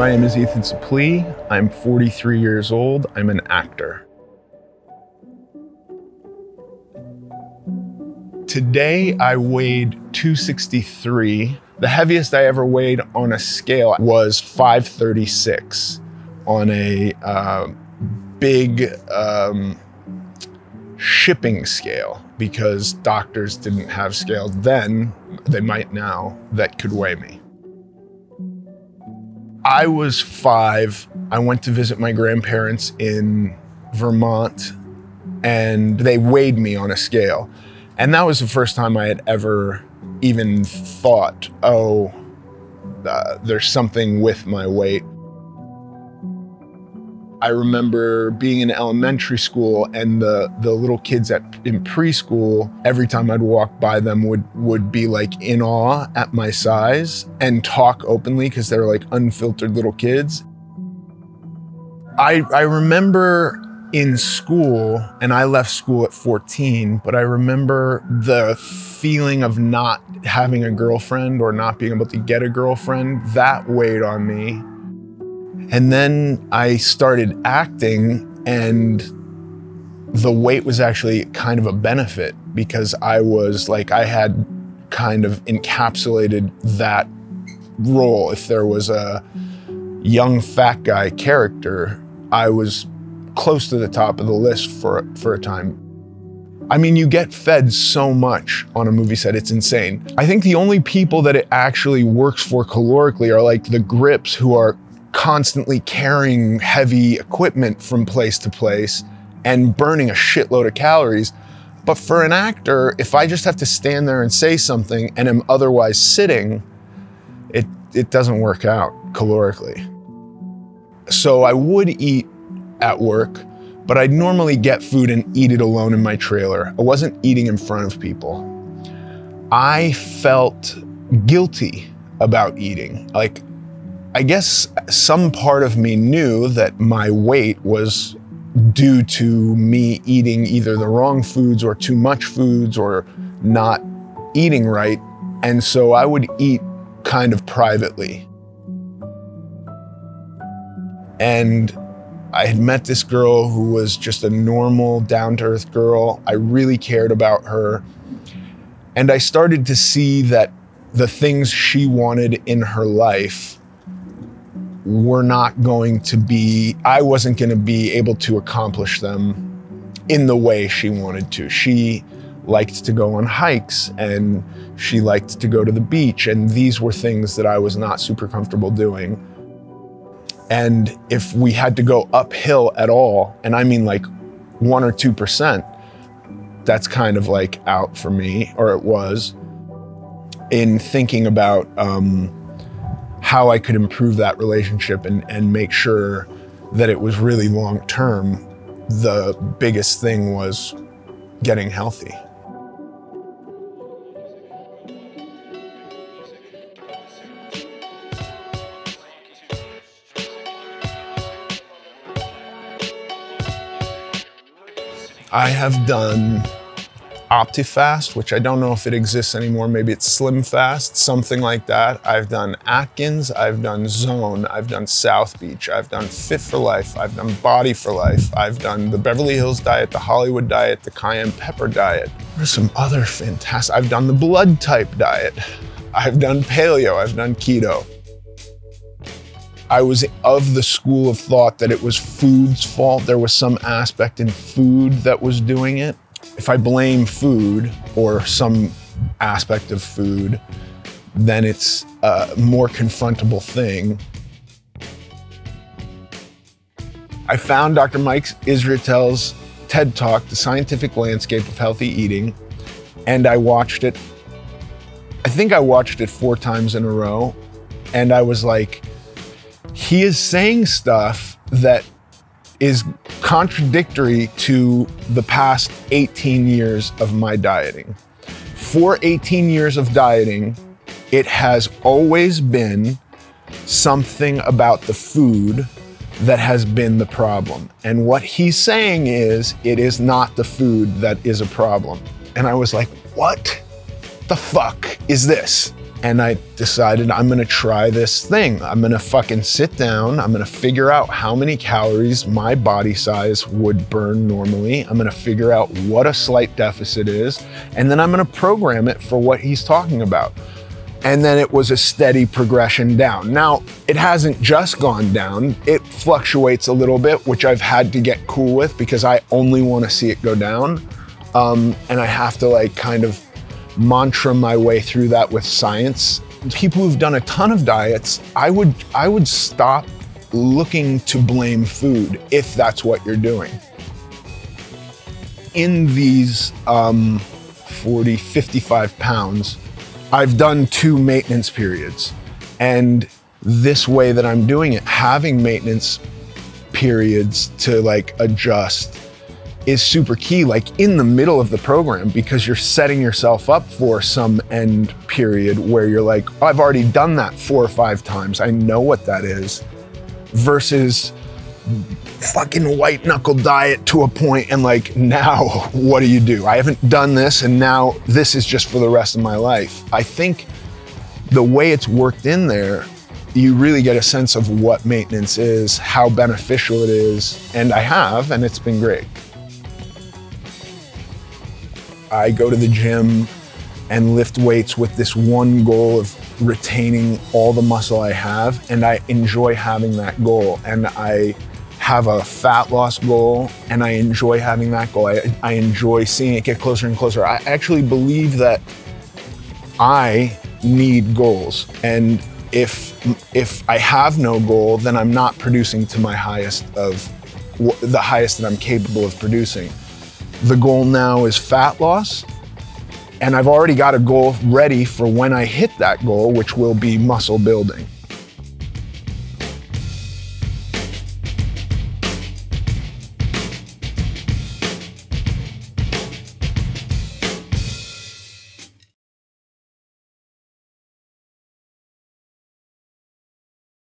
My name is Ethan Suplee. I'm 43 years old. I'm an actor. Today I weighed 263. The heaviest I ever weighed on a scale was 536 on a big shipping scale, because doctors didn't have scales then, they might now, that could weigh me. I was 5. I went to visit my grandparents in Vermont and they weighed me on a scale. And that was the first time I had ever even thought, oh, there's something with my weight. I remember being in elementary school and the little kids in preschool, every time I'd walk by them would be like in awe at my size and talk openly because they're like unfiltered little kids. I remember in school, and I left school at 14, but I remember the feeling of not having a girlfriend or not being able to get a girlfriend. That weighed on me. And then I started acting, and the weight was actually kind of a benefit because I was like, I had kind of encapsulated that role. If there was a young fat guy character, I was close to the top of the list for a time. I mean, you get fed so much on a movie set, it's insane. I think the only people that it actually works for calorically are like the grips, who are constantly carrying heavy equipment from place to place and burning a shitload of calories. But for an actor, if I just have to stand there and say something and am otherwise sitting, it doesn't work out calorically. So I would eat at work, but I'd normally get food and eat it alone in my trailer. I wasn't eating in front of people. I felt guilty about eating. Like, I guess some part of me knew that my weight was due to me eating either the wrong foods or too much foods or not eating right. And so I would eat kind of privately. And I had met this girl who was just a normal, down-to-earth girl. I really cared about her. And I started to see that the things she wanted in her life were not going to be, I wasn't going to be able to accomplish them in the way she wanted to. She liked to go on hikes and she liked to go to the beach, and these were things that I was not super comfortable doing. And if we had to go uphill at all, and I mean like 1 or 2%, that's kind of like out for me, or it was, in thinking about how I could improve that relationship and make sure that it was really long-term. The biggest thing was getting healthy. I have done Optifast, which I don't know if it exists anymore. Maybe it's Slimfast, something like that. I've done Atkins, I've done Zone, I've done South Beach, I've done Fit for Life, I've done Body for Life, I've done the Beverly Hills diet, the Hollywood diet, the cayenne pepper diet. There's some other fantastic, I've done the blood type diet. I've done paleo, I've done keto. I was of the school of thought that it was food's fault. There was some aspect in food that was doing it. If I blame food or some aspect of food, then it's a more confrontable thing. I found Dr. Mike Isratel's TED Talk, The Scientific Landscape of Healthy Eating, and I watched it. I think I watched it 4 times in a row, and I was like, he is saying stuff that is contradictory to the past 18 years of my dieting. For 18 years of dieting, it has always been something about the food that has been the problem. And what he's saying is, it is not the food that is a problem. And I was like, what the fuck is this? And I decided I'm gonna try this thing. I'm gonna fucking sit down. I'm gonna figure out how many calories my body size would burn normally. I'm gonna figure out what a slight deficit is. And then I'm gonna program it for what he's talking about. And then it was a steady progression down. Now, it hasn't just gone down. It fluctuates a little bit, which I've had to get cool with because I only wanna see it go down. And I have to like kind of mantra my way through that with science. People who've done a ton of diets, I would stop looking to blame food if that's what you're doing. In these 40, 55 pounds, I've done 2 maintenance periods. And this way that I'm doing it, having maintenance periods to like adjust is super key, like in the middle of the program, because you're setting yourself up for some end period where you're like, oh, I've already done that 4 or 5 times. I know what that is, versus fucking white knuckle diet to a point and like, now what do you do? I haven't done this and now this is just for the rest of my life. I think the way it's worked in there, you really get a sense of what maintenance is, how beneficial it is, and I have, and it's been great. I go to the gym and lift weights with this one goal of retaining all the muscle I have, and I enjoy having that goal. And I have a fat loss goal, and I enjoy having that goal. I enjoy seeing it get closer and closer. I actually believe that I need goals, and if I have no goal, then I'm not producing to my highest of the highest that I'm capable of producing. The goal now is fat loss, and I've already got a goal ready for when I hit that goal, which will be muscle building.